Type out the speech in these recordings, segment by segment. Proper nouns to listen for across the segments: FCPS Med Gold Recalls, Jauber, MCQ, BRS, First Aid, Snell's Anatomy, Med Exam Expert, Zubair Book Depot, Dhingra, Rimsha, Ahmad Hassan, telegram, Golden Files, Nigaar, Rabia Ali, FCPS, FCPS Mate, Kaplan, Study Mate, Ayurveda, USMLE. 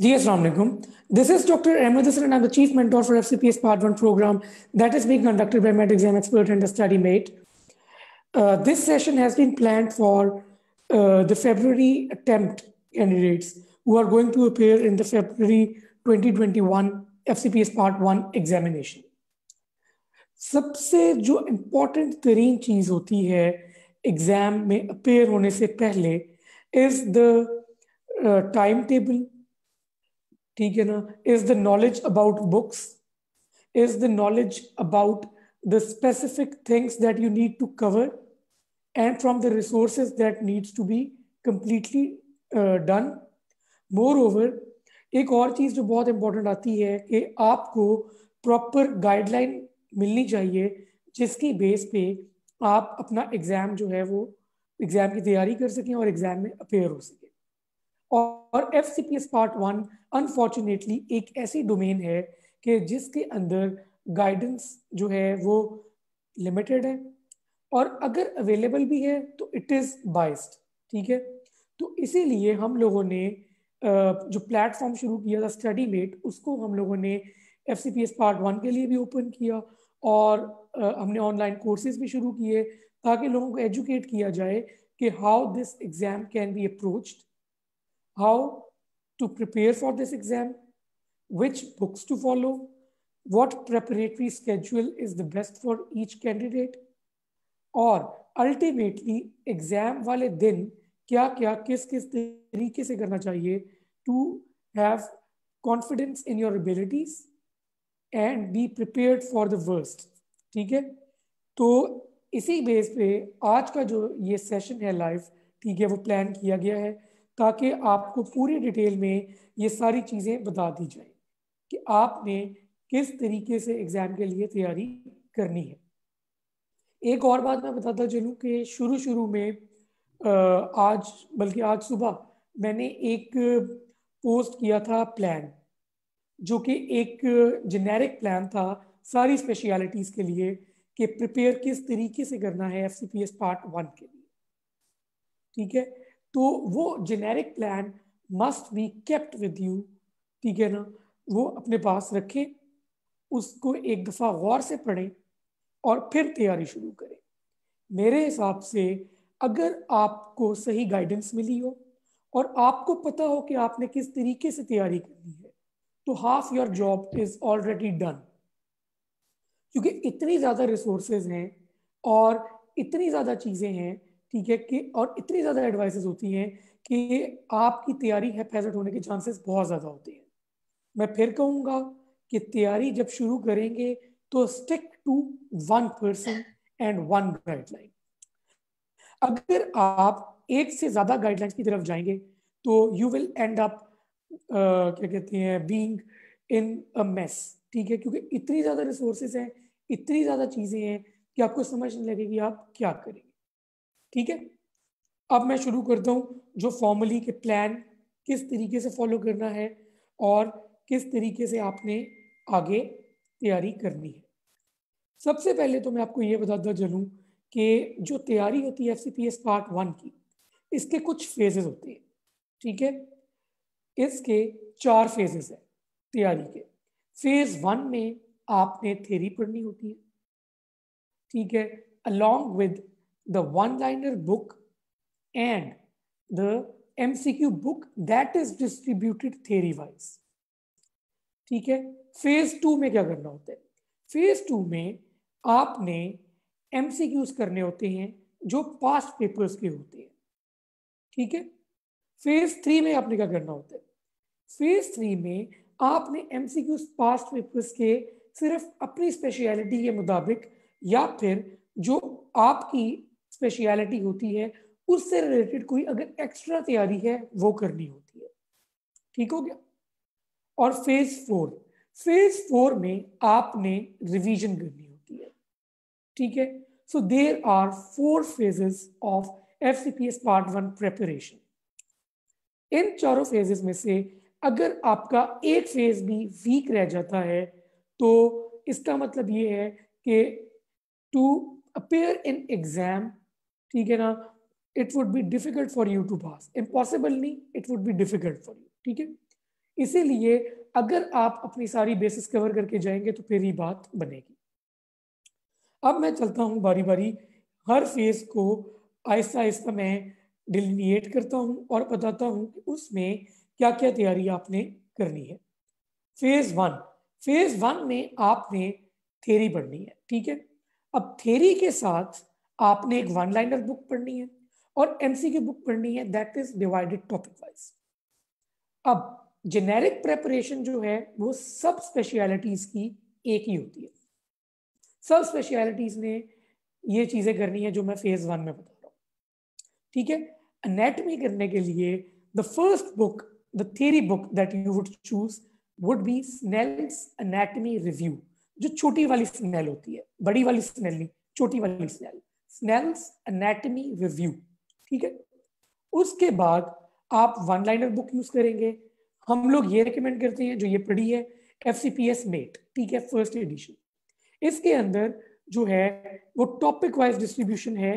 Ji, Assalamu alaikum. This is Dr. Ahmad Hassan and I'm the Chief Mentor for FCPS Part 1 program that is being conducted by Med Exam Expert and the Study Mate. This session has been planned for the February attempt candidates who are going to appear in the February 2021 FCPS Part 1 examination. सबसे जो important तरीन चीज़ होती है exam में appear होने से पहले is the timetable, ठीक है ना, is the knowledge about books, is the knowledge about the specific things that you need to cover and from the resources that needs to be completely done. Moreover, एक और चीज़ जो बहुत important आती है कि आपको proper guideline मिलनी चाहिए जिसकी बेस पे आप अपना एग्ज़ाम जो है वो एग्ज़ाम की तैयारी कर सकें और एग्ज़ाम में अपेयर हो सकें. और FCPS पार्ट वन अनफॉर्चुनेटली एक ऐसी डोमेन है कि जिसके अंदर गाइडेंस जो है वो लिमिटेड है और अगर अवेलेबल भी है तो इट इज़ बाइस्ड, ठीक है. तो इसीलिए हम लोगों ने जो प्लेटफॉर्म शुरू किया था स्टडी मेट, उसको हम लोगों ने FCPS पार्ट वन के लिए भी ओपन किया और हमने ऑनलाइन कोर्सेज भी शुरू किए ताकि लोगों को एजुकेट किया जाए कि how this exam can be approached, how to prepare for this exam, which books to follow, what preparatory schedule is the best for each candidate और अल्टीमेटली एग्ज़ाम वाले दिन क्या क्या किस किस तरीके से करना चाहिए to have confidence in your abilities and be prepared for the worst, ठीक है. तो इसी बेस पे आज का जो ये सेशन है लाइव, ठीक है, वो प्लान किया गया है ताकि आपको पूरी डिटेल में ये सारी चीज़ें बता दी जाए कि आपने किस तरीके से एग्ज़ाम के लिए तैयारी करनी है. एक और बात मैं बताता चलूँ कि शुरू में आज सुबह मैंने एक पोस्ट किया था प्लान, जो कि एक जेनेरिक प्लान था सारी स्पेशलिटीज़ के लिए कि प्रिपेयर किस तरीके से करना है FCPS पार्ट वन के लिए, ठीक है. तो वो generic plan must be kept with you, ठीक है ना, वो अपने पास रखें, उसको एक दफ़ा गौर से पढ़ें और फिर तैयारी शुरू करें. मेरे हिसाब से अगर आपको सही गाइडेंस मिली हो और आपको पता हो कि आपने किस तरीके से तैयारी करनी है तो half your job is already done, क्योंकि इतनी ज़्यादा रिसोर्सेज हैं और इतनी ज़्यादा चीज़ें हैं, ठीक है, कि और इतनी ज़्यादा एडवाइसेज होती हैं कि आपकी तैयारी हैपेज़र्ड होने के चांसेस बहुत ज़्यादा होते हैं. मैं फिर कहूँगा कि तैयारी जब शुरू करेंगे तो stick to one person and one guideline. अगर आप एक से ज़्यादा गाइडलाइंस की तरफ जाएंगे तो यू विल एंड अप क्या कहते हैं बीइंग इन अ मेस, ठीक है, क्योंकि इतनी ज़्यादा रिसोर्सेज हैं, इतनी ज़्यादा चीज़ें हैं कि आपको समझ नहीं लगेगी आप क्या करेंगे, ठीक है. अब मैं शुरू करता हूँ जो फॉर्मली के प्लान किस तरीके से फॉलो करना है और किस तरीके से आपने आगे तैयारी करनी है. सबसे पहले तो मैं आपको ये बताता चलूँ कि जो तैयारी होती है FCPS पार्ट वन की, इसके कुछ फेजेस होते हैं, ठीक है. इसके चार फेजेस हैं तैयारी के. फेज़ वन में आपने थ्योरी पढ़नी होती है, ठीक है, along with the one liner book and the MCQ book that is distributed theory wise, ठीक है. फेज़ टू में क्या करना होता है? फेज़ टू में आपने एमसीक्यूज करने होते हैं जो पास्ट पेपर्स के होते हैं, ठीक है. फेज़ थ्री में आपने क्या करना होता है? फेज़ थ्री में आपने एमसीक्यूज पास्ट पेपर्स के सिर्फ अपनी स्पेशलिटी के मुताबिक या फिर जो आपकी स्पेशलिटी होती है उससे रिलेटेड कोई अगर एक्स्ट्रा तैयारी है वो करनी होती है, ठीक हो गया. और फेज़ फोर में आपने रिवीजन करनी होती है, ठीक है. So there are four phases of FCPS part one preparation. इन चारों फेजेस में से अगर आपका एक फेज़ भी वीक रह जाता है तो इसका मतलब ये है कि टू अपेयर इन एग्ज़ाम, ठीक है ना, it would be difficult for you to pass. Impossible नहीं, it would be difficult for you, ठीक है. इसीलिए अगर आप अपनी सारी बेसिस कवर करके जाएंगे तो फिर ये बात बनेगी। अब मैं चलता हूँ बारी बारी हर फेज को आहिस्ता आहिस्ता मैं डिलिनिएट करता हूँ और बताता हूँ कि उसमें क्या क्या तैयारी आपने करनी है। फेज वन में आपने थ्योरी पढ़नी है, ठीक है। अब थ्योरी के साथ आपने एक वन लाइनर बुक पढ़नी है और एमसीक्यू बुक पढ़नी है, that is divided topic wise. अब जेनेरिक प्रेपरेशन जो है वो सब स्पेशलिटीज की एक ही होती है। सब स्पेशलिटीज ने ये चीजें करनी है जो मैं फेज वन में बता रहा हूँ, ठीक है। एनाटॉमी करने के लिए the first book, the theory book that you would choose would be Snell's anatomy review, जो छोटी वाली स्नेल होती है, बड़ी वाली स्नेल नहीं, छोटी वाली स्नेल, स्नेल्स एनाटॉमी रिव्यू, ठीक है। उसके बाद आप वन लाइनर बुक यूज करेंगे। हम लोग ये रिकमेंड करते हैं, जो ये पढ़ी है, FCPS मेट, ठीक है, फर्स्ट एडिशन। इसके अंदर जो है वो टॉपिक वाइज डिस्ट्रीब्यूशन है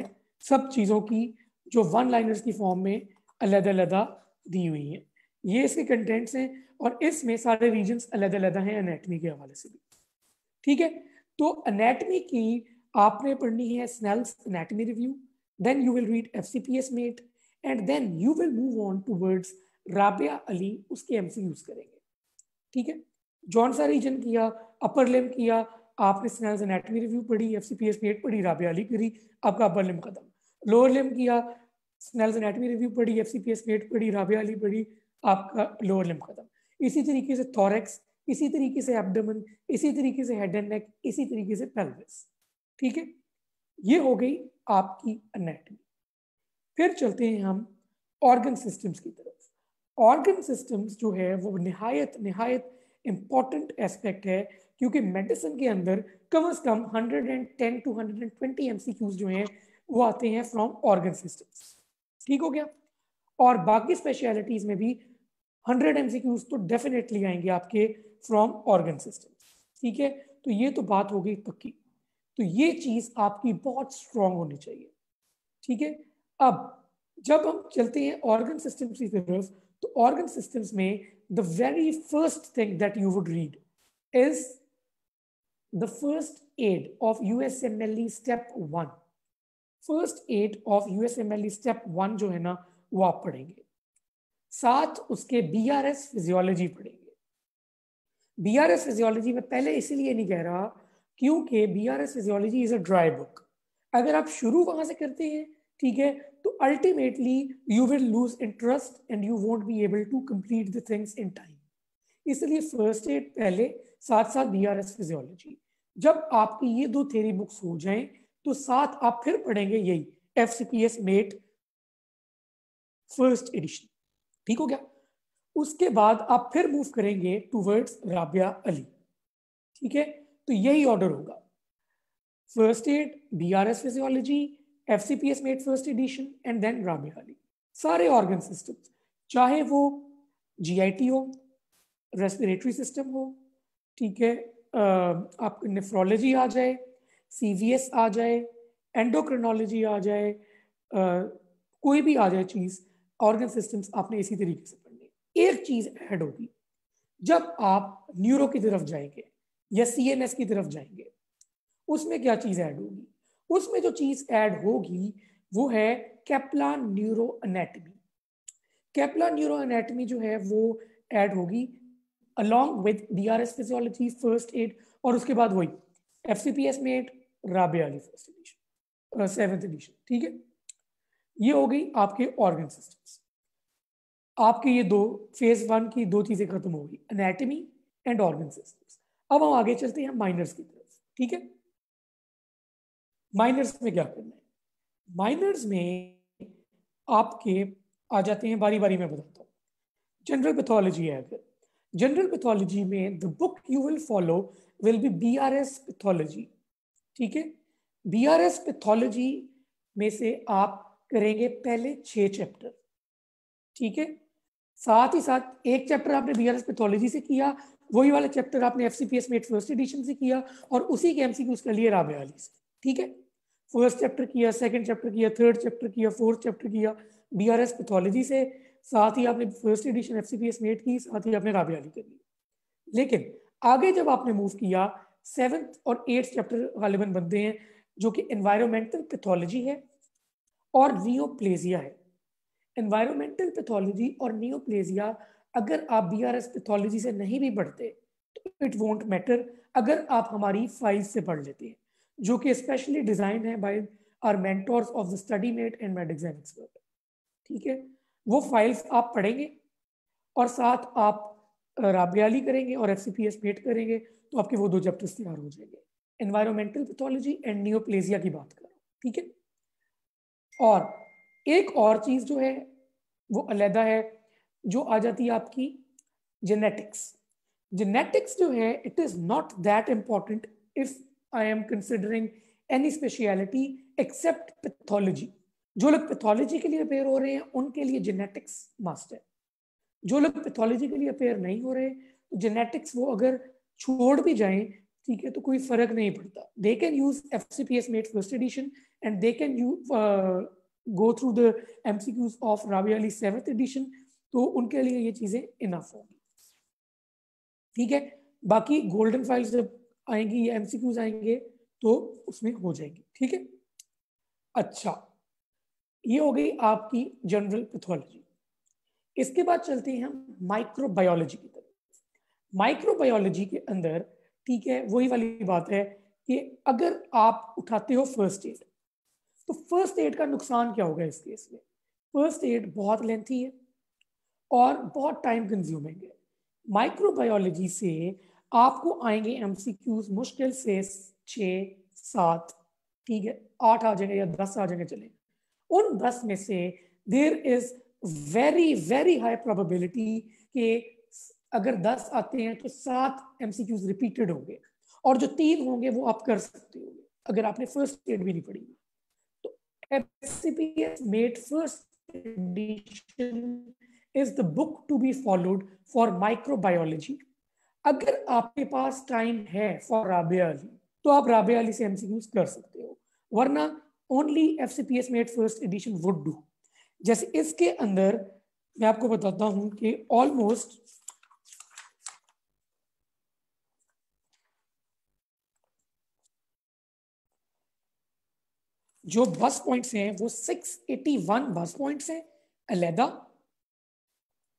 सब चीज़ों की, जो वन लाइनर्स की फॉर्म में अलग-अलग दी हुई हैं। ये इसके कंटेंट्स हैं और इसमें सारे रीजन्स अलग-अलग हैं एनाटॉमी के हवाले से भी, ठीक है। तो एनाटॉमी की आपने पढ़नी है Snell's anatomy review, then you will read FCPS mate and then you will move on towards Rabia Ali, उसके एमसीक्यूज करेंगे, ठीक है। जॉन सा रीजन किया, अपर लिम किया, आपने स्नेल्स एनाटॉमी रिव्यू पढ़ी, FCPS मेट पढ़ी, राबिया अली करी, आपका अपर लिम खत्म। लोअर लिम किया, स्नेल्स एनाटॉमी रिव्यू पढ़ी, FCPS मेट पढ़ी, राबिया अली पढ़ी, आपका लोअर लिम खत्म। इसी तरीके से थोरैक्स, इसी तरीके से एब्डोमेन, इसी तरीके से हेड एंड नेक, इसी तरीके से पेल्विस, ठीक है। ये हो गई आपकी एनाटॉमी। फिर चलते हैं हम ऑर्गन सिस्टम्स की तरफ। ऑर्गन सिस्टम्स जो है वो नहायत इम्पॉर्टेंट एस्पेक्ट है, क्योंकि मेडिसिन के अंदर कम से कम 110 टू 120 एमसीक्यूज जो हैं वो आते हैं फ्रॉम ऑर्गन सिस्टम्स, ठीक हो गया। और बाकी स्पेशलिटीज में भी 100 एमसीक्यूज तो डेफिनेटली आएंगे आपके फ्रॉम ऑर्गन सिस्टम्स, ठीक है। तो ये तो बात हो गई पक्की, तो ये चीज़ आपकी बहुत स्ट्रॉन्ग होनी चाहिए, ठीक है। अब जब हम चलते हैं ऑर्गन सिस्टम्स की तरफ, तो ऑर्गन सिस्टम्स में the very first thing that you would read is the first aid of USMLE step 1. First aid of USMLE step 1 जो है ना वो आप पढ़ेंगे, साथ उसके BRS physiology पढ़ेंगे। BRS physiology में पहले इसीलिए नहीं कह रहा क्योंकि BRS physiology is a dry book। अगर आप शुरू वहां से करते हैं, ठीक है, तो ultimately you will lose interest and you won't be able to complete the things in time. इसलिए फर्स्ट एड पहले, साथ साथ BRS फिजियोलॉजी। जब आपकी ये दो थ्योरी बुक्स हो जाएं तो साथ आप फिर पढ़ेंगे यही FCPS मेट फर्स्ट एडिशन, ठीक हो गया। उसके बाद आप फिर मूव करेंगे टूवर्ड्स राबिया अली, ठीक है। तो यही ऑर्डर होगा, first aid, BRS physiology, FCPS Mate First Edition and then Rabia Ali। सारे organ systems, चाहे वो GIT हो, रेस्पिरेटरी सिस्टम हो, ठीक है, आपको नेफ्रोलॉजी आ जाए, CVS आ जाए, एंडोक्रिनोलॉजी आ जाए, कोई भी आ जाए चीज़, organ systems आपने इसी तरीके से पढ़नी है। एक चीज़ ऐड होगी जब आप न्यूरो की तरफ जाएंगे या CNS की तरफ जाएंगे, उसमें क्या चीज़ ऐड होगी? उसमें जो चीज ऐड होगी वो है Kaplan neuro anatomy. Kaplan neuro anatomy जो है वो ऐड होगी along with BRS physiology, first aid और उसके बाद वही FCPS mate, Rabia Ali first edition, 7th edition, ठीक है। ये हो गई आपके ऑर्गन सिस्टम्स। आपके ये दो फेज वन की दो चीजें खत्म हो गई, एनाटॉमी एंड ऑर्गन सिस्टम्स। अब हम आगे चलते हैं माइनर्स की तरफ, ठीक है। माइनर्स में क्या करना है? माइनर्स में आपके आ जाते हैं, बारी बारी में बताता हूँ। जनरल पैथोलॉजी है, अगर जनरल पैथोलॉजी में the book you will follow will be BRS pathology, ठीक है। BRS पैथोलॉजी में से आप करेंगे पहले 6 चैप्टर, ठीक है। साथ ही साथ एक चैप्टर आपने BRS पैथोलॉजी से किया, वही वाला चैप्टर आपने FCPS मेट फर्स्ट एडिशन से किया और उसी के MCQs के लिए राबिया अली से, ठीक है। फर्स्ट चैप्टर किया, सेकंड चैप्टर किया, थर्ड चैप्टर किया, फोर्थ चैप्टर किया BRS पैथोलॉजी से, साथ ही आपने फर्स्ट एडिशन एफसीपीएस मेट की, साथ ही आपने राबिया अली कर ली। लेकिन आगे जब आपने मूव किया, 7th और 8th चैप्टर गालिबन बनते हैं जो कि एनवायरमेंटल पैथोलॉजी है और नियोप्लेजिया है। एनवायरमेंटल पैथोलॉजी और नियोप्लेजिया अगर आप बीआरएस पैथोलॉजी से नहीं भी पढ़ते तो इट वोंट मैटर, अगर आप हमारी फाइल से पढ़ लेते हैं जो कि स्पेशली डिजाइन है by our mentors of the study mate and med exam expert. ठीक है, वो फाइल्स आप पढ़ेंगे और साथ आप राबिया अली करेंगे और एफसीपीएस मेट करेंगे तो आपके वो दो चैप्टर्स तैयार हो जाएंगे। एनवायरमेंटल पैथोलॉजी एंड नियोप्लेजिया की बात कर रहा हूँ। ठीक है, और एक और चीज़ जो है वो अलहदा है जो आ जाती है आपकी जेनेटिक्स। जेनेटिक्स जो है it is not that important if I am considering any speciality except pathology. जो लोग पैथोलॉजी के लिए अपेयर हो रहे हैं उनके लिए जेनेटिक्स मस्ट है। जो लोग पैथोलॉजी के लिए अपेयर नहीं हो रहे तो जेनेटिक्स वो अगर छोड़ भी जाएं, ठीक है, तो कोई फर्क नहीं पड़ता। They can use FCPS mate first edition and they can go through the MCQs of Rabia Ali 7th edition, तो उनके लिए ये चीजें इनफ होंगी। ठीक है, बाकी गोल्डन फाइल्स जब आएंगी या एमसीक्यूज आएंगे तो उसमें हो जाएंगे। ठीक है, अच्छा ये हो गई आपकी जनरल पैथोलॉजी। इसके बाद चलते हैं हम माइक्रोबायोलॉजी की तरफ। माइक्रोबायोलॉजी के अंदर, ठीक है, वही वाली बात है कि अगर आप उठाते हो फर्स्ट एड, तो फर्स्ट एड का नुकसान क्या होगा इस केस में? फर्स्ट एड बहुत लेंथी है और बहुत टाइम कंज्यूमिंग है। माइक्रोबायोलॉजी से आपको आएंगे एमसीक्यूज मुश्किल से 6-7, ठीक है, 8 आ जाएंगे या 10 आ जाएंगे। चले उन 10 में से there is very very high probability के अगर 10 आते हैं तो 7 एमसीक्यूज रिपीटेड होंगे और जो 3 होंगे वो आप कर सकते होंगे अगर आपने फर्स्ट एड भी नहीं पढ़ी। तो FCPS mate first edition is the book to be followed for microbiology. अगर आपके पास टाइम है फॉर राबिया अली तो आप राबिया अली से एमसीक्यूज कर सकते हो, वरना only FCPS mate first edition would do. जैसे इसके अंदर मैं आपको बताता हूं कि ऑलमोस्ट जो बस पॉइंट्स हैं वो 681 बस पॉइंट्स हैं अलहदा।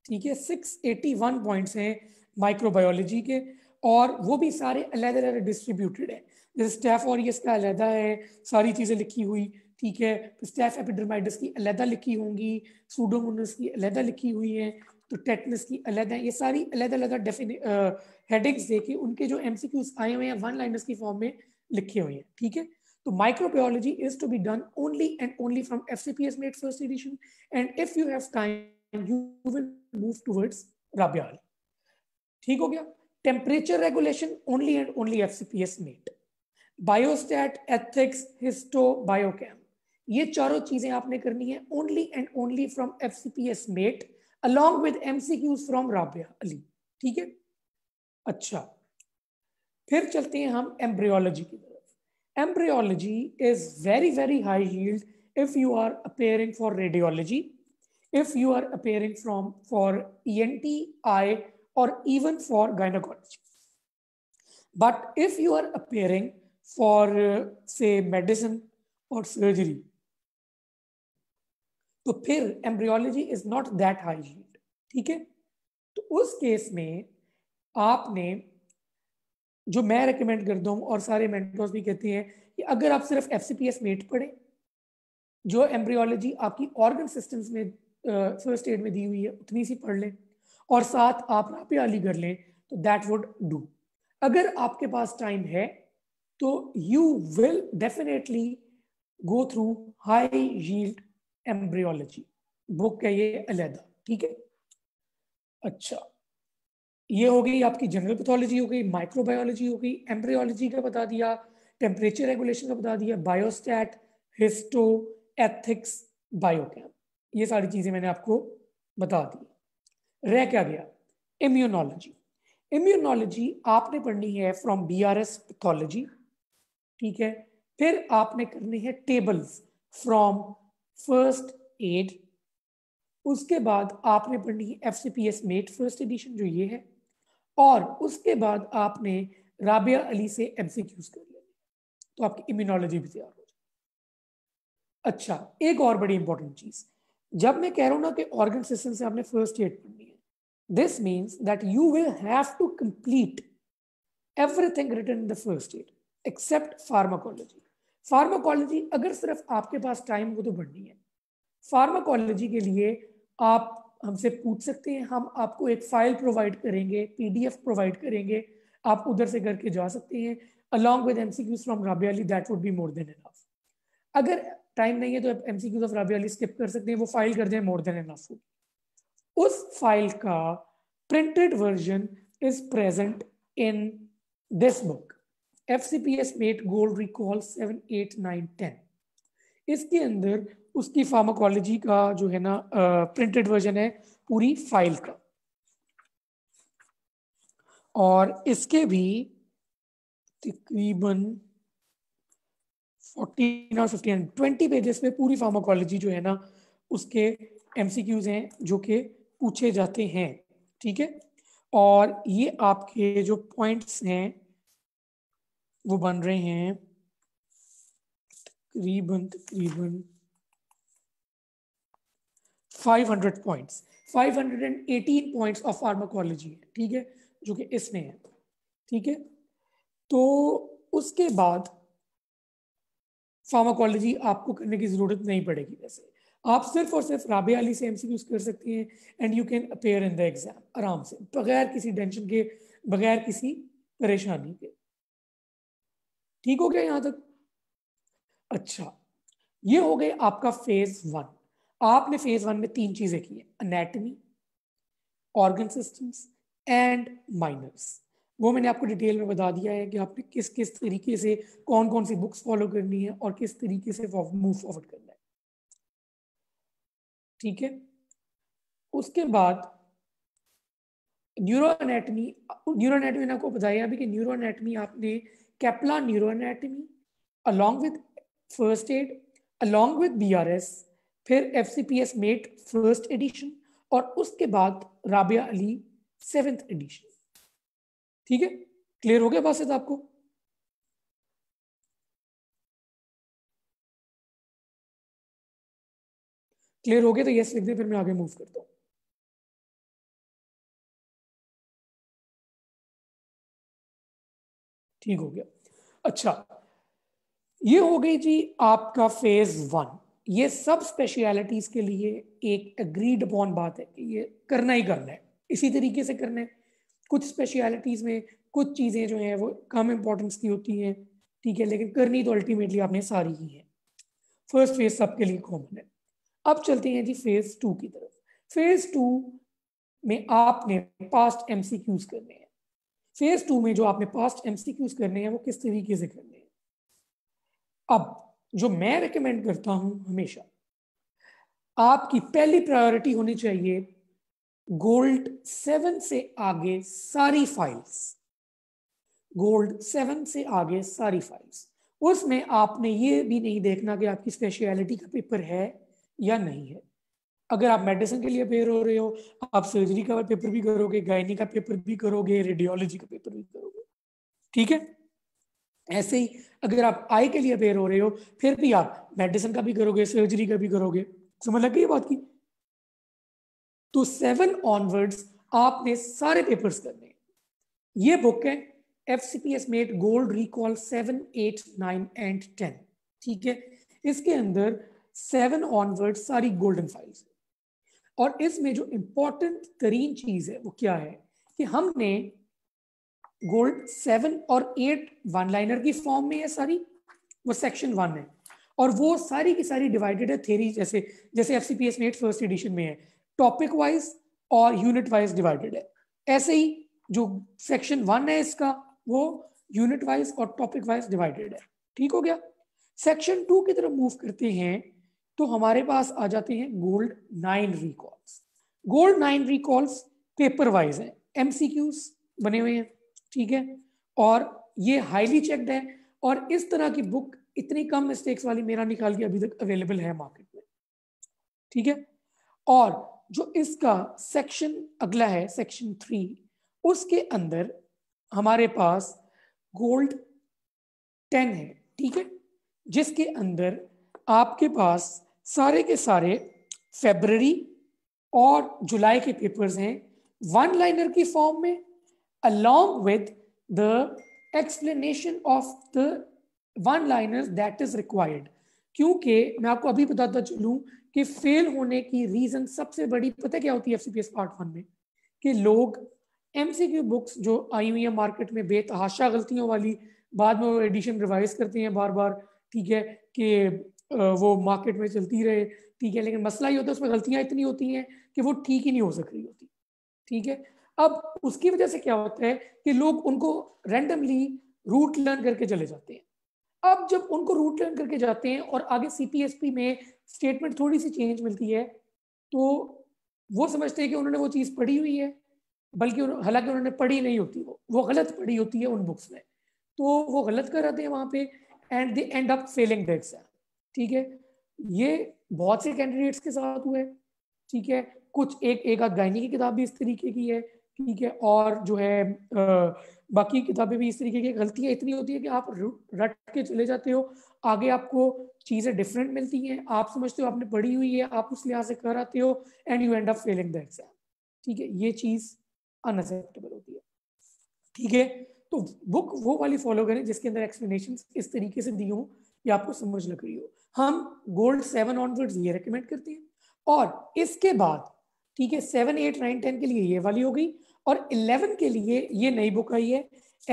ठीक है, 681 पॉइंट्स हैं माइक्रोबायोलॉजी के और वो भी सारे अलग अलग डिस्ट्रीब्यूटेड है। जैसे स्टैफ ऑरियस का अलहदा है, सारी चीज़ें लिखी हुई, ठीक है, स्टैफ एपिडर्माइटिस की अलहदा लिखी होंगी, सूडोमोनस की अलहदा लिखी हुई है, तो टेटनस की अलहदा है। ये सारी अलग अलग हेडिंग्स देके उनके जो एमसीक्यूज आए हुए हैं वन लाइनर्स की फॉर्म में लिखे हुए हैं। ठीक है, तो microbiology is to be done only and only from FCPS mate first edition and if you have time you will move towards Rabia Ali. ठीक हो गया। Temperature regulation only and only FCPS mate. Biostat, ethics, histo, biochem, ये चारों चीजें आपने करनी है only and only from FCPS mate along with MCQs from Rabia Ali. ठीक है, अच्छा फिर चलते हैं हम एम्ब्रियोलॉजी की तरफ। Embryology is very very high yield if you are appearing for radiology, if you are appearing from for ENT, I or even for gynecology. But if you are appearing for say medicine or surgery, तो फिर embryology is not that high yield. ठीक है, तो उस case में आपने जो मैं recommend करता हूँ और सारे mentors भी कहते हैं कि अगर आप सिर्फ FCPS मेट पढ़ें, जो embryology आपकी organ systems में first aid में दी हुई है उतनी सी पढ़ लें और साथ आप राबिया अली कर लें तो दैट वुड डू। अगर आपके पास टाइम है तो you will definitely go through high yield embryology book है ये अलहदा। ठीक है, अच्छा ये हो गई आपकी जनरल पैथोलॉजी, हो गई माइक्रोबायोलॉजी, हो गई एम्ब्रियोलॉजी का बता दिया, टेम्परेचर रेगुलेशन का बता दिया, बायोस्टैट, हिस्टो, एथिक्स, बायोकेम, ये सारी चीज़ें मैंने आपको बता दी। रह क्या गया? इम्यूनोलॉजी। इम्यूनोलॉजी आपने पढ़नी है फ्रॉम बीआरएस पैथोलॉजी। ठीक है, फिर आपने करनी है टेबल्स फ्रॉम फर्स्ट एड, उसके बाद आपने पढ़नी FCPS मेट फर्स्ट एडिशन जो ये है, और उसके बाद आपने राबिया अली से MCQs कर लिया, तो आपकी इम्यूनोलॉजी भी तैयार हो जाए। अच्छा, एक और बड़ी इंपॉर्टेंट चीज, जब मैं कह रहा हूं ना कि ऑर्गन सिस्टम से आपने फर्स्ट एड पढ़नी है, this means that you will have to complete everything written in the first aid except pharmacology. Pharmacology अगर सिर्फ आपके पास टाइम हो तो बढ़नी है। फार्माकोलॉजी के लिए आप हमसे पूछ सकते हैं, हम आपको एक फाइल प्रोवाइड करेंगे, PDF प्रोवाइड करेंगे, आप उधर से करके जा सकते हैं along with MCQs from Rabia Ali, that would be more than enough. अगर टाइम नहीं है तो आप MCQs of Rabia Ali skip कर सकते हैं, वो फाइल कर दें, मोर देन एनफ होगी। उस फाइल का printed version is present in this book FCPS Mate Gold Recalls 7, 8, 9, 10। इसके अंदर उसकी फार्माकोलॉजी का जो है ना प्रिंटेड वर्जन है पूरी फाइल का, और इसके भी तकरीबन 14 और 15 20 पेजेस में पूरी फार्माकोलॉजी जो है ना उसके MCQs हैं जो कि पूछे जाते हैं, ठीक है। और ये आपके जो पॉइंट्स हैं वो बन रहे हैं तकरीबन 500 पॉइंट्स, 518 पॉइंट्स ऑफ फार्माकोलॉजी है, ठीक है, जो कि इसमें है, ठीक है। तो उसके बाद फार्माकोलॉजी आपको करने की जरूरत नहीं पड़ेगी, वैसे आप सिर्फ और सिर्फ राबिया अली से MCQs कर सकते हैं, and you can appear in the exam आराम से, बगैर किसी टेंशन के, बगैर किसी परेशानी के। ठीक हो गया यहाँ तक? अच्छा, ये हो गए आपका Phase 1। आपने Phase 1 में 3 चीजें की हैं, anatomy, organ systems and minors. वो मैंने आपको डिटेल में बता दिया है कि आपने किस किस तरीके से कौन कौन सी बुक्स फॉलो करनी है और किस तरीके से मूव फॉरवर्ड करना है, ठीक है। उसके बाद न्यूरोएनाटॉमी ने आपको बताया भी कि न्यूरोएनाटॉमी आपने Kaplan neuroanatomy along with first aid, along with BRS, फिर FCPS मेट फर्स्ट एडिशन, और उसके बाद राबिया अली 7th एडिशन, ठीक है। क्लियर हो गया बात से आपको? क्लियर हो गया तो यस लिख दे, फिर मैं आगे मूव करता हूं। ठीक हो गया। अच्छा, ये हो गई जी आपका Phase 1। ये सब स्पेशलिटीज के लिए एक एग्रीड अपॉन बात है कि ये करना ही करना है, इसी तरीके से करना है। कुछ स्पेशलिटीज में कुछ चीज़ें जो हैं वो कम इंपॉर्टेंस की होती हैं, ठीक है, लेकिन करनी तो अल्टीमेटली आपने सारी ही है। फर्स्ट फेज सबके लिए कॉमन है। अब चलते हैं जी Phase 2 की तरफ। Phase 2 में आपने पास्ट MCQs करने हैं। Phase 2 में जो आपने पास्ट MCQs करने हैं वो किस तरीके से करने हैं? अब जो मैं रेकमेंड करता हूं हमेशा, आपकी पहली प्रायोरिटी होनी चाहिए Gold 7 से आगे सारी फाइल्स, Gold 7 से आगे सारी फाइल्स। उसमें आपने ये भी नहीं देखना कि आपकी स्पेशलिटी का पेपर है या नहीं है। अगर आप मेडिसिन के लिए अपेयर हो रहे हो, आप सर्जरी का पेपर भी करोगे, गायनी का पेपर भी करोगे, रेडियोलॉजी का पेपर भी करोगे, ठीक है। ऐसे ही अगर आप आई के लिए अपेयर हो रहे हो, फिर भी आप मेडिसिन का भी करोगे, सर्जरी का भी करोगे। समझ लग गई बात की? तो 7 ऑनवर्ड्स आपने सारे पेपर्स करने हैं। ये बुक है FCPS Mate Gold Recall 7, 8, 9 and 10, ठीक है। इसके अंदर 7 ऑनवर्ड्स सारी गोल्डन फाइल्स, और इसमें जो इम्पोर्टेंट तरीन चीज है वो क्या है कि हमने Gold 7 और 8 वन लाइनर की फॉर्म में है सारी, वो Section 1 है, और वो सारी की सारी डिवाइडेड है थ्योरी, जैसे जैसे FCPS Mate फर्स्ट एडिशन में है, टॉपिक वाइज और यूनिट वाइज डिवाइडेड है। ऐसे ही जो Section 1 है इसका, वो यूनिट वाइज और टॉपिक वाइज डिवाइडेड है, ठीक हो गया। Section 2 की तरफ मूव करते हैं तो हमारे पास आ जाते हैं Gold 9 recalls. Gold 9 recalls paper wise है, MCQs बने हुए हैं, ठीक है, और ये हाईली चेक्ड है, और इस तरह की बुक इतनी कम मिस्टेक्स वाली मेरा निकाल के अभी तक अवेलेबल है मार्केट में, ठीक है। और जो इसका सेक्शन अगला है सेक्शन 3, उसके अंदर हमारे पास गोल्ड 10 है, ठीक है, जिसके अंदर आपके पास सारे के सारे फरवरी और जुलाई के पेपर्स हैं वन लाइनर की फॉर्म में along with the explanation of the one liners that is required. क्योंकि मैं आपको अभी बताता चलूं कि फेल होने की रीजन सबसे बड़ी पता क्या होती है FCPS पार्ट 1 में, कि लोग MCQ बुक्स जो आई हुई है मार्केट में बेतहाशा गलतियों वाली, बाद में वो एडिशन रिवाइज करते हैं बार बार, ठीक है, कि वो मार्केट में चलती रहे, ठीक है, लेकिन मसला ये होता है उसमें गलतियां इतनी होती हैं कि वो ठीक ही नहीं हो सक रही होती, ठीक है. अब उसकी वजह से क्या होता है कि लोग उनको रैंडमली रूट लर्न करके चले जाते हैं. अब जब उनको रूट लर्न करके जाते हैं और आगे सीपीएसपी में स्टेटमेंट थोड़ी सी चेंज मिलती है तो वो समझते हैं कि उन्होंने वो चीज़ पढ़ी हुई है, बल्कि हालांकि उन्होंने पढ़ी नहीं होती, वो गलत पढ़ी होती है उन बुक्स में, तो वो गलत कराते हैं वहाँ पे and they end up failing the exam, ठीक है. ये बहुत से कैंडिडेट्स के साथ हुआ है, ठीक है. कुछ एक गायनी की किताब भी इस तरीके की है, ठीक है, और जो है बाकी किताबें भी इस तरीके की. गलतियां इतनी होती है कि आप रट के चले जाते हो, आगे आपको चीज़ें डिफरेंट मिलती हैं, आप समझते हो आपने पढ़ी हुई है, आप उस लिहाज से कर आते हो and you end up failing the exam, ठीक है. ये चीज़ अनएक्सेप्टेबल होती है, ठीक है. तो बुक वो वाली फॉलो करें जिसके अंदर एक्सप्लेनेशन इस तरीके से दी हों कि आपको समझ लग रही हो. हम गोल्ड 7 ऑनवर्ड्स ये रिकमेंड करते हैं और इसके बाद, ठीक है, 7, 8, 9, 10 के लिए ये वाली हो गई और 11 के लिए ये नई बुक आई है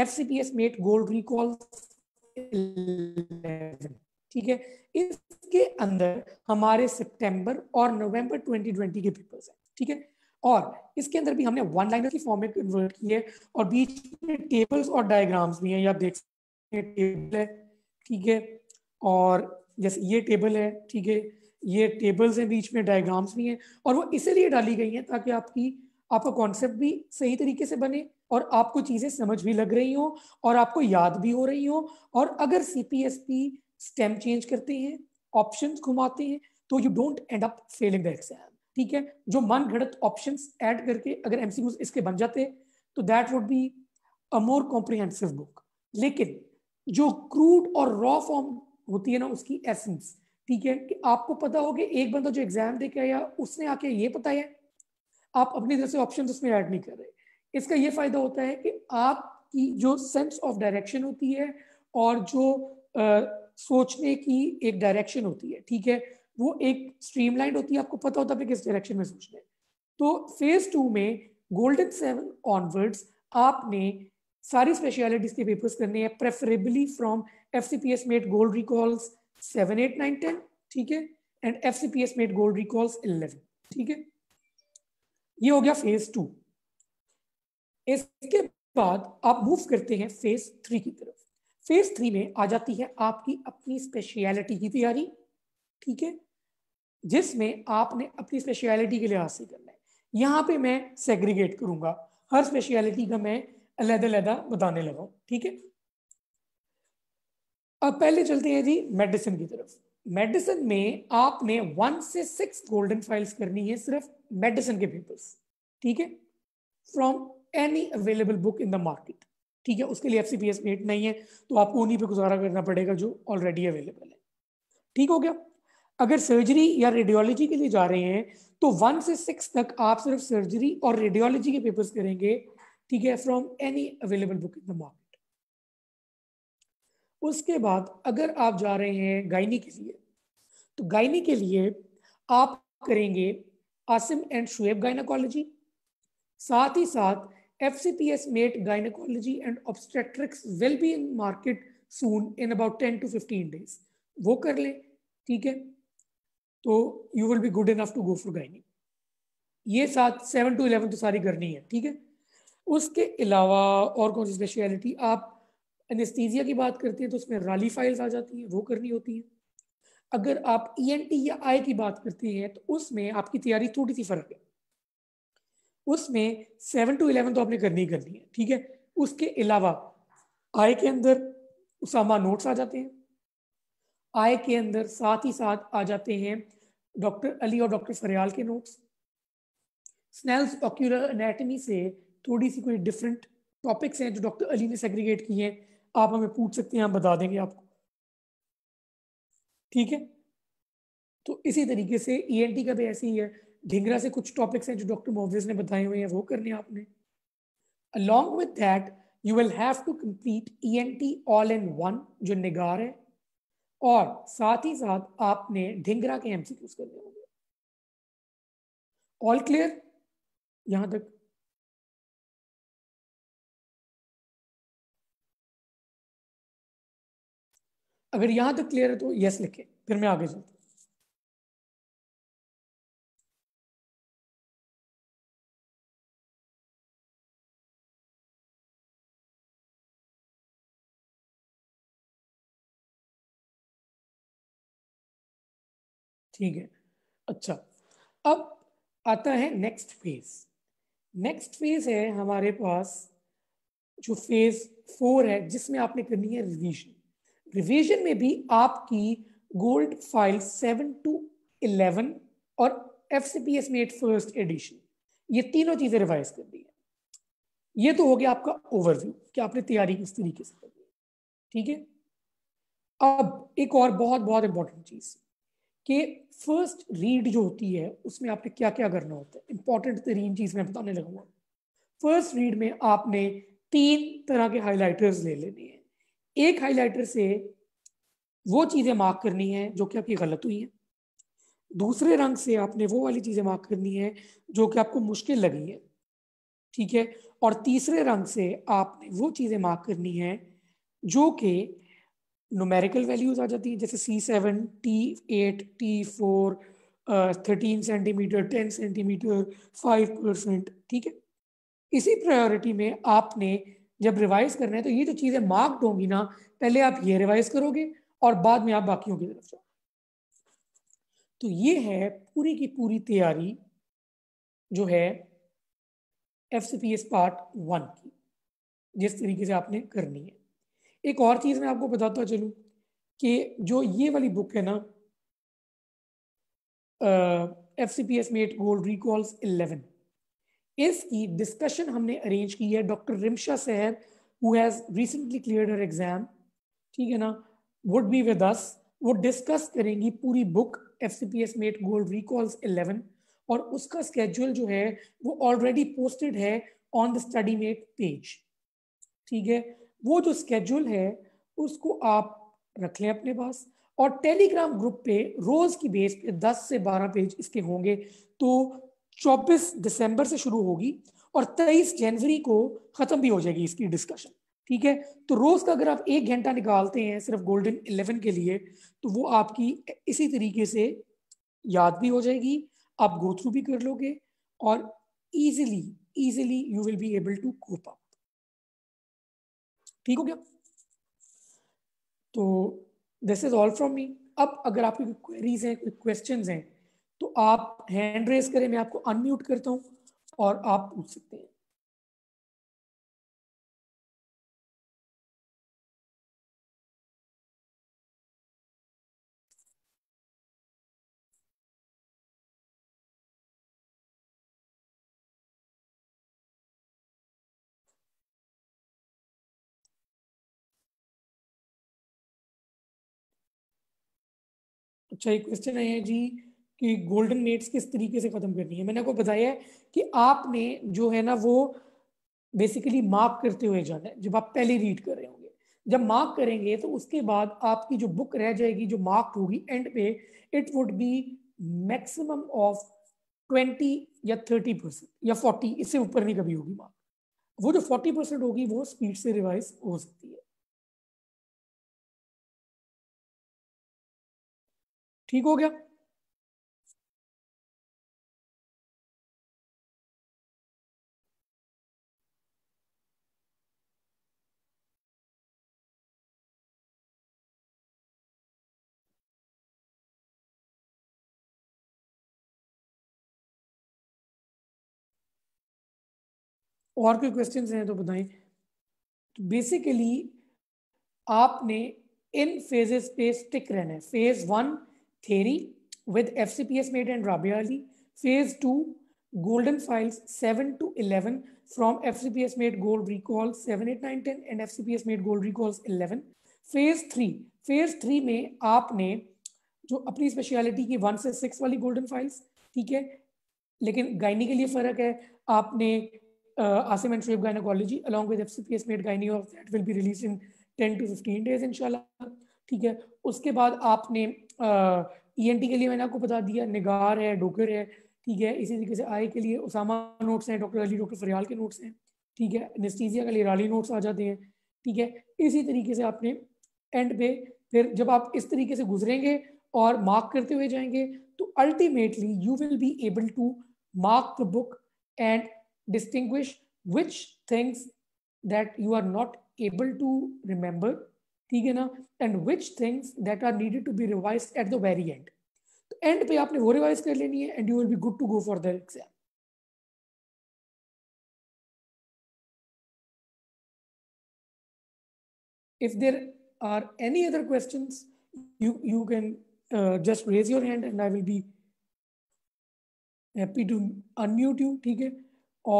FCPS Mate Gold Recalls 11, ठीक है. इसके अंदर हमारे सितंबर और नवंबर 2020 के पेपर्स हैं, ठीक है, और इसके अंदर भी हमने वन लाइनर की फॉर्म में कन्वर्ट की है और बीच में टेबल्स और डायग्राम्स भी हैं. ये आप देख सकते हैं, टेबल है, ठीक है, और जैसे ये टेबल है, ठीक है, ये टेबल्स हैं, बीच में डायग्राम्स भी हैं और वो इसीलिए डाली गई हैं ताकि आपका कॉन्सेप्ट भी सही तरीके से बने और आपको चीज़ें समझ भी लग रही हों और आपको याद भी हो रही हों. और अगर सीपीएसपी स्टेम चेंज करते हैं, ऑप्शंस घुमाते हैं, तो you don't end up failing the exam, ठीक है. जो मन गढ़त ऑप्शंस ऐड करके अगर एमसीक्यूज इसके बन जाते तो that would be a more comprehensive book. लेकिन जो क्रूड और रॉ फॉर्म होती है ना, उसकी एसेंस, ठीक है, कि आपको पता हो कि एक बंदा जो एग्जाम दे के आया उसने आके ये बताया, आप अपनी तरह से ऑप्शन उसमें ऐड नहीं कर रहे. इसका ये फायदा होता है कि आपकी जो सेंस ऑफ डायरेक्शन होती है और जो सोचने की एक डायरेक्शन होती है, ठीक है, वो एक स्ट्रीमलाइन होती है, आपको पता होता है किस डायरेक्शन में सोचना है. तो फेज 2 में गोल्डन 7 ऑनवर्ड्स आपने सारी स्पेशलिटीज के पेपर्स करने हैं, preferably from FCPS Mate Gold Recalls 7, 8, 9, 10, ठीक है, and FCPS Mate Gold Recalls 11, ठीक है. ये हो गया फेज 2. इसके बाद आप मूव करते हैं फेज 3 की तरफ. फेज 3 में आ जाती है आपकी अपनी स्पेशलिटी की तैयारी, ठीक है, जिसमें आपने अपनी स्पेशलिटी के लिहाज से करना है. यहाँ पे मैं सेग्रीगेट करूंगा, हर स्पेशलिटी का मैं अलग-अलग बताने लगा, ठीक है. अब पहले चलते हैं जी मेडिसिन की तरफ. मेडिसिन में आपने 1 से 6 गोल्डन फाइल्स करनी है, सिर्फ मेडिसिन के पेपर्स, ठीक है, from any available book in the market, ठीक है. उसके लिए FCPS Mate नहीं है तो आपको उन्हीं पे गुजारा करना पड़ेगा जो ऑलरेडी अवेलेबल है, ठीक हो गया. अगर सर्जरी या रेडियोलॉजी के लिए जा रहे हैं तो 1 से 6 तक आप सिर्फ सर्जरी और रेडियोलॉजी के पेपर्स करेंगे, ठीक है, from any available book in the market. उसके बाद अगर आप जा रहे हैं गायनी के लिए, तो गायनी के लिए आप करेंगे आसिम एंड शुएब गायनाकोलॉजी, साथ ही साथ FCPS Mate gynaecology and obstetrics will be in market soon in about 10 to 15 days, वो कर लें, ठीक है, तो you will be good enough to go for gynae. ये साथ 7 to 11 तो सारी करनी है, ठीक है. उसके अलावा और कौन सी स्पेशलिटी, आप एनेस्थीसिया की बात करते हैं तो उसमें राली फाइल्स आ जाती हैं, वो करनी होती है. अगर आप ENT या आई की बात करते हैं तो उसमें आपकी तैयारी थोड़ी सी फर्क है, उसमें 7 to 11 तो आपने करनी ही करनी है, ठीक है. उसके अलावा आई के अंदर उसामा नोट्स आ जाते हैं, आई के अंदर साथ ही साथ आ जाते हैं डॉक्टर अली और डॉक्टर फरियाल के नोट्स, स्नेल्स ऑक्यूलर एनाटॉमी से थोड़ी सी कोई डिफरेंट टॉपिक्स हैं जो डॉक्टर अली ने सेग्रीगेट किए हैं, आप हमें पूछ सकते हैं, हम बता देंगे आपको, ठीक है। तो इसी तरीके से ईएनटी का भी ऐसे ही है, ढिंगरा से कुछ टॉपिक्स हैं जो डॉक्टर मोविस ने बताए हुए हैं, वो करने आपने। Along with that you will have to complete ENT all in one जो निगार है, और साथ ही साथ आपने ढिंगरा के एमसीक्यूज करने होंगे। ऑल क्लियर यहां तक? अगर यहां तक क्लियर है तो यस लिखें, फिर मैं आगे चलता हूं। ठीक है, अच्छा अब आता है नेक्स्ट फेज। नेक्स्ट फेज है हमारे पास जो फेज 4 है, जिसमें आपने करनी है रिवीजन। रिवीजन में भी आपकी गोल्ड फाइल 7 to 11 और एफसीपीएस मेट फर्स्ट एडिशन, ये तीनों चीजें रिवाइज कर दी है। ये तो हो गया आपका ओवरव्यू कि आपने तैयारी किस तरीके से करनी है, ठीक है। अब एक और बहुत बहुत इंपॉर्टेंट चीज कि फर्स्ट रीड जो होती है उसमें आपने क्या क्या करना होता है, इंपॉर्टेंट तरीन चीज मैं बताने लगूंगा। फर्स्ट रीड में आपने 3 तरह के हाइलाइटर्स ले लेने हैं। एक हाइलाइटर से वो चीजें मार्क करनी है जो कि आपकी गलत हुई है, दूसरे रंग से आपने वो वाली चीजें मार्क करनी है जो कि आपको मुश्किल लगी है, ठीक है, और तीसरे रंग से आपने वो चीजें मार्क करनी है जो कि न्यूमेरिकल वैल्यूज आ जाती हैं, जैसे C7, T8, T4, 13 centimetre, 10 centimetre, 5%, ठीक है। इसी प्रायोरिटी में आपने जब रिवाइज करना है तो ये जो चीज़ें मार्क्ड होंगी ना, पहले आप ये रिवाइज करोगे और बाद में आप बाकियों की तरफ जाओगे। तो ये है पूरी की पूरी तैयारी जो है FCPS पार्ट 1 की, जिस तरीके से आपने करनी है। एक और चीज मैं आपको बताता चलूं कि जो ये वाली बुक है ना, FCPS मेट गोल्ड रिकॉल्स 11, इसकी डिस्कशन हमने अरेंज की है doctor Rimsha Sahar, who has recently cleared her exam, ठीक है ना, वुड बी विद अस। वो डिस्कस करेंगी पूरी book FCPS mate gold recalls 11, और उसका स्केड्यूल जो है वो ऑलरेडी पोस्टेड है on the study mate page, ठीक है। वो जो स्केड्यूल है उसको आप रख लें अपने पास, और टेलीग्राम ग्रुप पे रोज की बेस पे 10 से 12 पेज इसके होंगे। तो 24 दिसंबर से शुरू होगी और 23 जनवरी को खत्म भी हो जाएगी इसकी डिस्कशन, ठीक है। तो रोज का अगर आप 1 घंटा निकालते हैं सिर्फ गोल्डन 11 के लिए, तो वो आपकी इसी तरीके से याद भी हो जाएगी, आप गो थ्रू भी कर लोगे, और easily you will be able to cope up, ठीक हो गया। तो this is all from me. अब अगर आपकी कोई क्वेरीज हैं, कोई क्वेश्चंस हैं, तो आप हैंड रेज करें, मैं आपको अनम्यूट करता हूं और आप पूछ सकते हैं। अच्छा, एक क्वेश्चन है जी कि गोल्डन मेट्स किस तरीके से खत्म करनी है। मैंने आपको बताया है कि आपने जो है ना वो बेसिकली मार्क करते हुए जाना है। जब आप पहले रीड कर रहे होंगे, जब मार्क करेंगे तो उसके बाद आपकी जो बुक रह जाएगी जो मार्क्ड होगी एंड पे, it would be maximum of 20 या 30% या 40, इससे ऊपर नहीं कभी होगी मार्क। वो जो 40% होगी वो स्पीड से रिवाइज हो सकती है, ठीक हो गया। और कोई क्वेश्चंस हैं तो बताएं। तो बेसिकली आपने इन फेजेस पे स्टिक रहना है। Phase 1 theory with FCPS Mate and Rabia Ali, phase 2 Golden Files 7 to 11 from FCPS Mate Gold Recalls 7, 8, 9, 10 and FCPS Mate Gold Recalls 11. Phase three में आपने जो अपनी स्पेशलिटी की 1 से 6 वाली गोल्डन फाइल्स, ठीक है, लेकिन गायनी के लिए फ़र्क है, आपने Asim and Shoaib gynaecology along with FCPS med gynae और that will be release in 10 to 15 days इंशाल्लाह, ठीक है। उसके बाद आपने ईएनटी के लिए मैंने आपको बता दिया, निगार है, डोकर है, ठीक है। इसी तरीके से आई के लिए उसामा नोट्स हैं, डॉक्टर अली, डॉक्टर फरियाल के नोट्स हैं, ठीक है। एनेस्थीसिया के लिए राली नोट्स आ जाते हैं, ठीक है। इसी तरीके से आपने एंड पे फिर जब आप इस तरीके से गुजरेंगे और मार्क करते हुए जाएंगे तो ultimately you will be able to mark the book and distinguish which things that you are not able to remember, ठीक है ना, and which things that are needed to be revise at the very end. तो end पे आपने वो revise कर लेनी है and you will be good to go for the exam. If there are any other questions, you can just raise your hand and I will be happy to unmute you, ठीक है।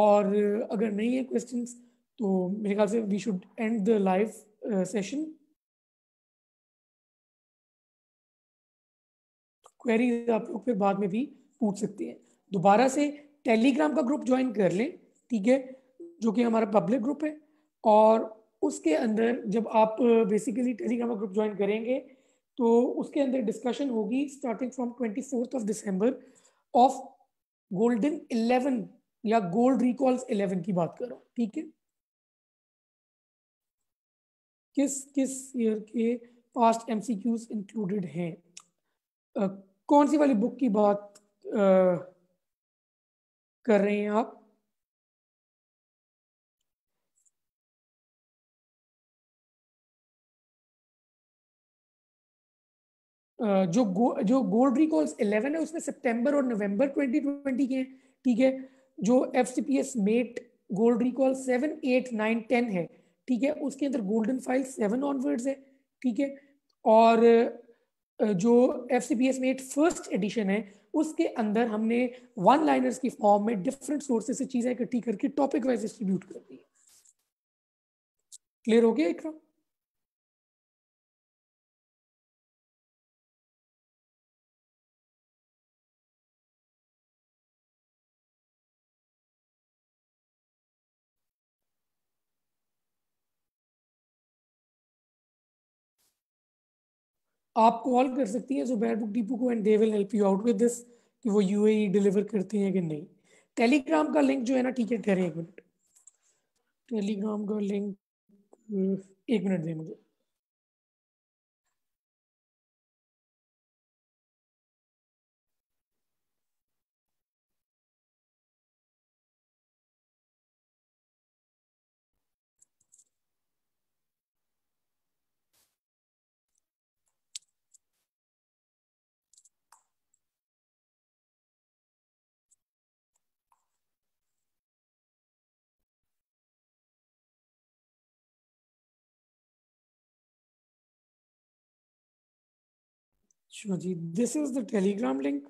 और अगर नहीं है questions तो मेरे ख्याल से we should end the live session. Queries आप लोग फिर बाद में भी पूछ सकते हैं। दोबारा से टेलीग्राम का ग्रुप ज्वाइन कर लें, ठीक है, जो कि हमारा पब्लिक ग्रुप है, और उसके अंदर जब आप बेसिकली टेलीग्राम ग्रुप ज्वाइन करेंगे तो उसके अंदर डिस्कशन होगी स्टार्टिंग फ्रॉम 24 दिसंबर ऑफ गोल्डन 11 या गोल्ड रिकॉल्स 11 की बात कर रहा हूँ, ठीक है। किस किस ईयर के पास्ट एमसीक्यूज इंक्लूडेड हैं, कौन सी वाली बुक की बात कर रहे हैं आप? जो गोल्ड रिकॉल्स 11 है उसमें सितंबर और नवंबर 2020 के, ठीक है। जो एफसीपीएस मेट गोल्ड रिकॉल 7, 8, 9, 10 है, ठीक है, उसके अंदर गोल्डन फाइल 7 ऑनवर्ड्स है, ठीक है। और जो एफसीपीएस मेट फर्स्ट एडिशन है उसके अंदर हमने वन लाइनर्स की फॉर्म में डिफरेंट सोर्सेज से चीज़ें इकट्ठी करके टॉपिक वाइज डिस्ट्रीब्यूट कर दी है। क्लियर हो गया इकरा? आप कॉल कर सकती हैं ज़ुबैर बुक डिपो को and they will help you out with this कि वो यूएई डिलीवर करती हैं कि नहीं। टेलीग्राम का लिंक जो है ना, ठीक है, ठहरे एक मिनट, टेलीग्राम का लिंक 1 मिनट दें मुझे। Sure ji, this is the Telegram link.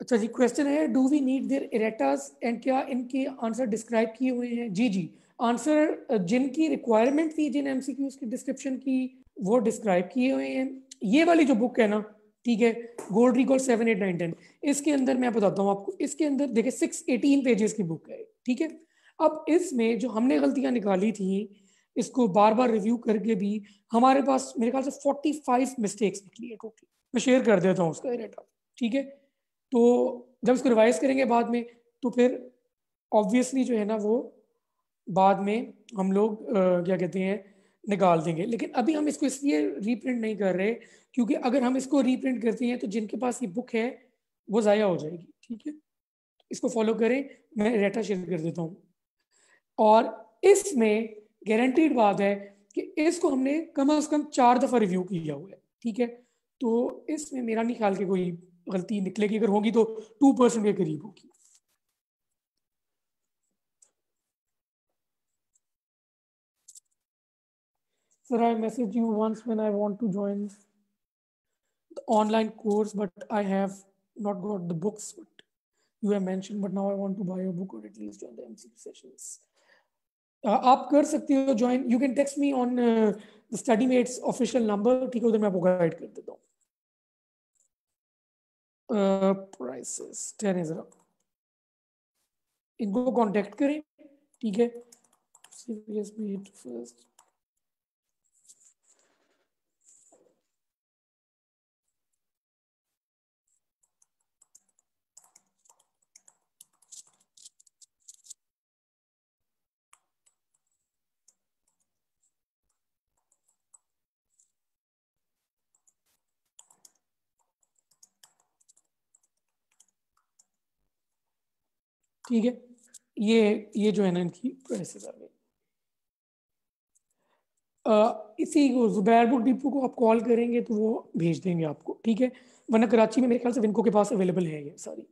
अच्छा जी, क्वेश्चन है do we need their errata and क्या इनके आंसर डिस्क्राइब किए हुए हैं? जी जी, आंसर जिनकी रिक्वायरमेंट थी, जिन एमसीक्यूज की डिस्क्रिप्शन की, वो डिस्क्राइब किए हुए हैं। ये वाली जो बुक है ना, ठीक है, गोल्ड रिकॉल 7, 8, 9, 10, इसके अंदर मैं बताता हूँ आपको, इसके अंदर देखिए 618 पेजेस की बुक है, ठीक है। अब इसमें जो हमने गलतियाँ निकाली थी, इसको बार बार रिव्यू करके भी हमारे पास मेरे ख्याल से 45 मिस्टेक्स निकली है टोटली। मैं शेयर कर देता हूँ उसका डाटा, ठीक है। तो जब इसको रिवाइज करेंगे बाद में तो फिर ऑब्वियसली जो है ना वो बाद में हम लोग क्या कहते हैं निकाल देंगे, लेकिन अभी हम इसको इसलिए रीप्रिंट नहीं कर रहे क्योंकि अगर हम इसको रीप्रिंट करते हैं तो जिनके पास ये बुक है वो ज़ाया हो जाएगी, ठीक है। इसको फॉलो करें, मैं डाटा शेयर कर देता हूँ। और इसमें गारंटीड बात है कि इसको हमने कम से कम 4 दफ़ा रिव्यू किया हुआ है, ठीक है। तो इसमें मेरा नहीं ख्याल कि कोई गलती निकलेगी, अगर होगी तो 2% के करीब होगी। Sir, I messaged you once when I want to join the online course, but I have not got the books but you have mentioned, but now I want to buy a book or at least join the MCQ sessions. आप कर सकते हो join. You can text me on the Study Mate's official number. ठीक है, उधर मैं आपको guide कर देता हूँ. Prices 10 is up. इनको कॉन्टेक्ट करें. ठीक है, FCPS Mate first. ठीक है, ये जो है ना इनकी प्राइसेस आ गई. इसी को जुबैर बुक डिपो को आप कॉल करेंगे तो वो भेज देंगे आपको. ठीक है, वरना कराची में मेरे ख्याल से विनको के पास अवेलेबल है ये सारी.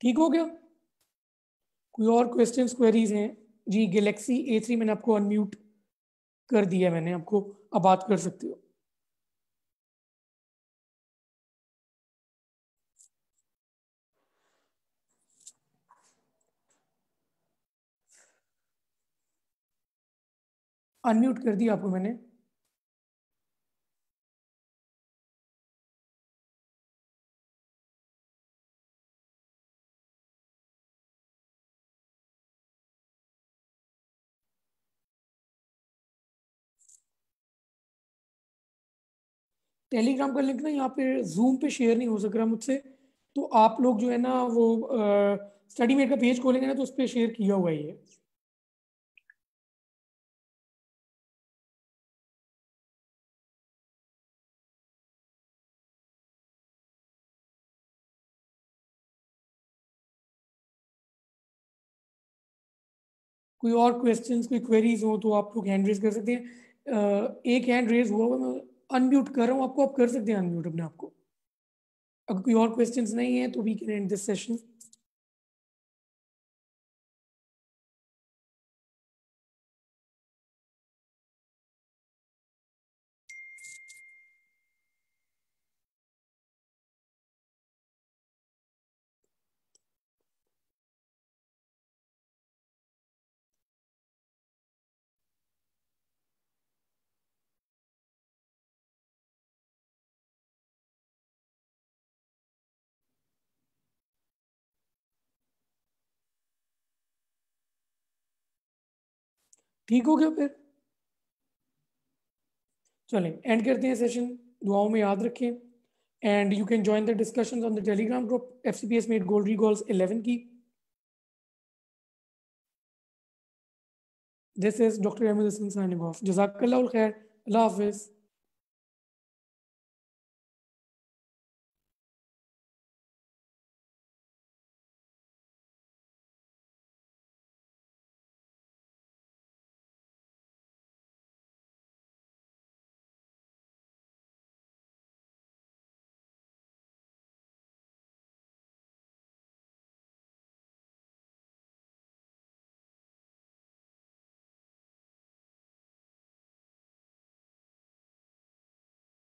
ठीक हो गया, कोई और क्वेश्चंस क्वेरीज हैं? जी, गैलेक्सी A3 मैंने आपको अनम्यूट कर दिया, मैंने आपको, अब बात कर सकते हो. अनम्यूट कर दिया आपको मैंने. टेलीग्राम का लिंक ना यहाँ पे जूम पे शेयर नहीं हो सक रहा मुझसे, तो आप लोग जो है ना वो स्टडी मेट का पेज खोलेंगे ना तो उस पर शेयर किया हुआ है. कोई और क्वेश्चंस, कोई क्वेरीज हो तो आप लोग हैंड रेज कर सकते हैं. एक हैंड रेज हुआ, मैं अनम्यूट कर रहा हूँ आपको, आप कर सकते हैं अनम्यूट अपने आप को. अगर कोई और क्वेश्चंस नहीं है तो we can end this session. ठीक हो गया, फिर चलें एंड करते हैं सेशन. दुआओं में याद रखें and you can join the discussions on the Telegram group FCPS Med Gold Recalls 11 की. This is doctor Ahmad Hasan signing off. जज़ाकल्लाहुल खैर. अल्लाह हाफिज़.